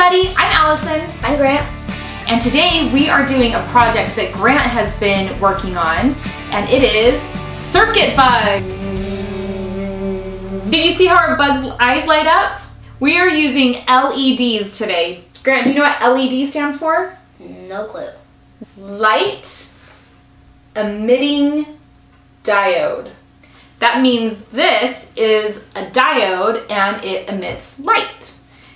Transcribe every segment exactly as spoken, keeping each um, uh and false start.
everybody, I'm Allison. I'm Grant. And today we are doing a project that Grant has been working on, and it is Circuit Bug. Did you see how our bug's eyes light up? We are using L E Ds today. Grant, do you know what L E D stands for? No clue. Light emitting diode. That means this is a diode and it emits light.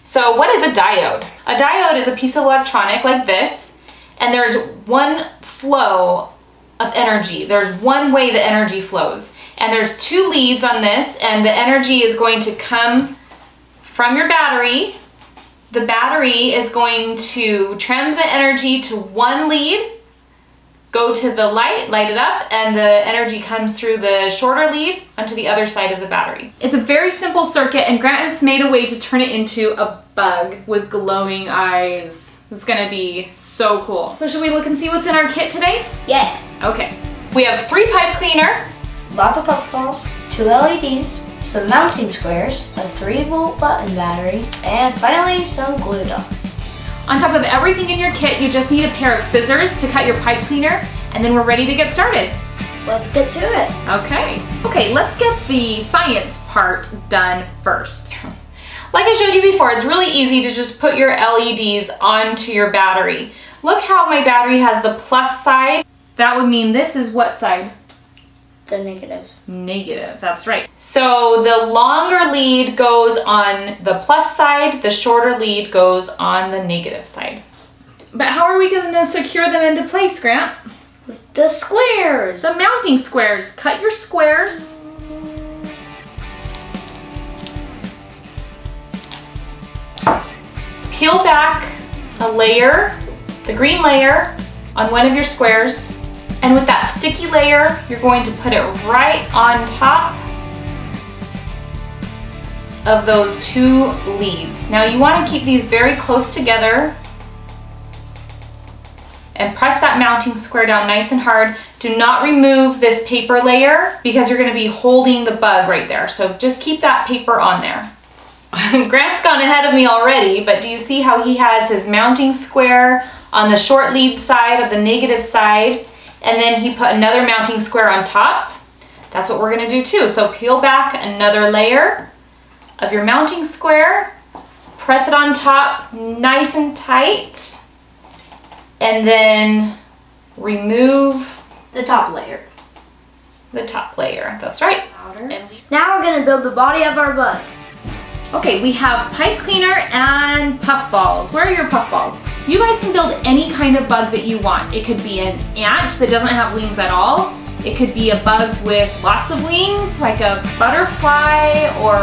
So what is a diode? A diode is a piece of electronic like this, and there's one flow of energy. There's one way the energy flows. And there's two leads on this, and the energy is going to come from your battery. The battery is going to transmit energy to one lead, go to the light, light it up, and the energy comes through the shorter lead onto the other side of the battery. It's a very simple circuit, and Grant has made a way to turn it into a bug with glowing eyes. This is gonna be so cool. So should we look and see what's in our kit today? Yeah. Okay. We have three pipe cleaner, lots of puffballs, two L E Ds, some mounting squares, a three volt button battery, and finally some glue dots. On top of everything in your kit, you just need a pair of scissors to cut your pipe cleaner, and then we're ready to get started. Let's get to it. Okay. Okay, let's get the science part done first. Like I showed you before, it's really easy to just put your L E Ds onto your battery. Look how my battery has the plus side. That would mean this is what side? The negative. Negative, that's right. So the longer lead goes on the plus side, the shorter lead goes on the negative side. But how are we gonna secure them into place, Grant? With the squares. The mounting squares. Cut your squares. Peel back a layer, the green layer, on one of your squares. And with that sticky layer, you're going to put it right on top of those two leads. Now you want to keep these very close together and press that mounting square down nice and hard. Do not remove this paper layer because you're going to be holding the bug right there. So just keep that paper on there. Grant's gone ahead of me already, but do you see how he has his mounting square on the short lead side of the negative side? And then he put another mounting square on top. That's what we're gonna do too. So peel back another layer of your mounting square, press it on top nice and tight, and then remove the top layer. The top layer, that's right. Now we're gonna build the body of our bug. Okay, we have pipe cleaner and puff balls. Where are your puff balls? You guys can build any kind of bug that you want. It could be an ant that doesn't have wings at all. It could be a bug with lots of wings, like a butterfly, or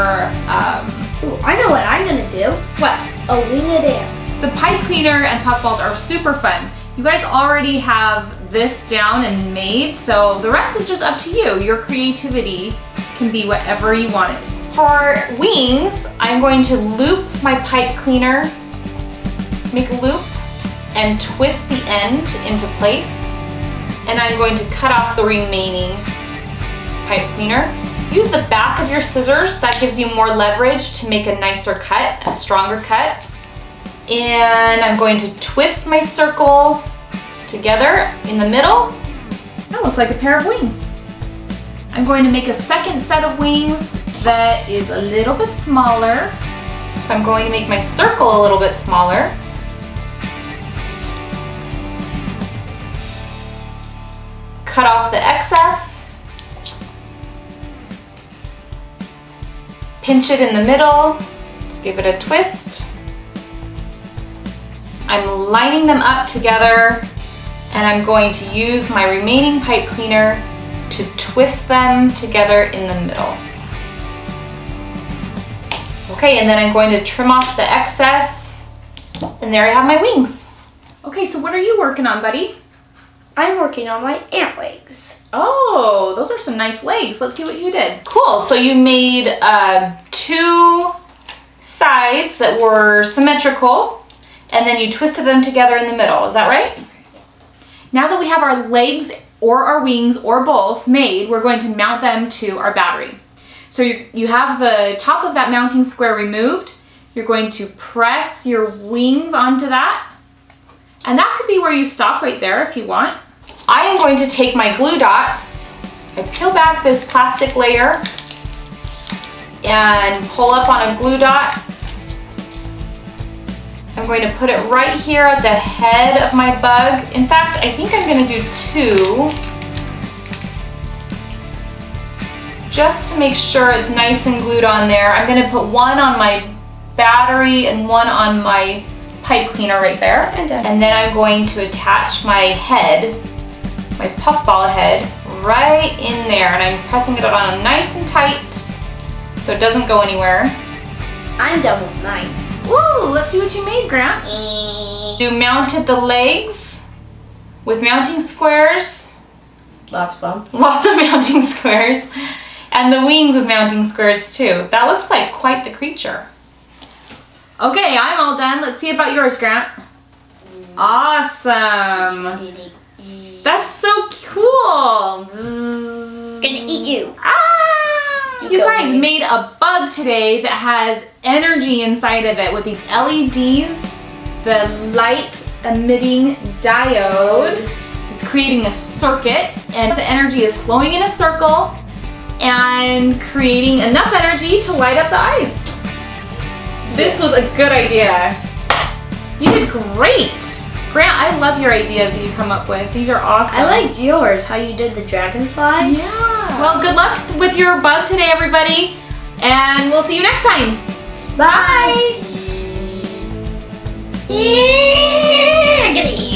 um... Ooh, I know what I'm gonna do. What? A winged ant. The pipe cleaner and puffballs are super fun. You guys already have this down and made, so the rest is just up to you. Your creativity can be whatever you want it to. For wings, I'm going to loop my pipe cleaner, make a loop, and twist the end into place, and I'm going to cut off the remaining pipe cleaner. Use the back of your scissors, that gives you more leverage to make a nicer cut, a stronger cut. And I'm going to twist my circle together in the middle. That looks like a pair of wings. I'm going to make a second set of wings that is a little bit smaller. So I'm going to make my circle a little bit smaller. Cut off the excess, pinch it in the middle, give it a twist. I'm lining them up together, and I'm going to use my remaining pipe cleaner to twist them together in the middle. Okay, and then I'm going to trim off the excess, and there I have my wings. Okay, so what are you working on, buddy? I'm working on my ant legs. Oh, those are some nice legs. Let's see what you did. Cool, so you made uh, two sides that were symmetrical, and then you twisted them together in the middle, is that right? Now that we have our legs or our wings or both made, we're going to mount them to our battery. So you, you have the top of that mounting square removed, You're going to press your wings onto that. And that could be where you stop right there if you want. I am going to take my glue dots, I peel back this plastic layer and pull up on a glue dot. I'm going to put it right here at the head of my bug. In fact, I think I'm going to do two, just to make sure it's nice and glued on there. I'm going to put one on my battery and one on my pipe cleaner right there. And then I'm going to attach my head, my puffball head, right in there. And I'm pressing it on nice and tight so it doesn't go anywhere. I'm done with mine. Whoa, let's see what you made, Grant. You mounted the legs with mounting squares. Lots of them. Lots of mounting squares. And the wings with mounting squares too. That looks like quite the creature. Okay, I'm all done. Let's see about yours, Grant. Awesome. That's so cool. Gonna eat you. Ah! You guys made a bug today that has energy inside of it with these L E Ds, the light emitting diode. It's creating a circuit, and the energy is flowing in a circle and creating enough energy to light up the eyes. This was a good idea. You did great. Grant, I love your ideas that you come up with. These are awesome. I like yours, how you did the dragonfly. Yeah. Well, good luck with your bug today, everybody. And we'll see you next time. Bye. Bye. Yeah.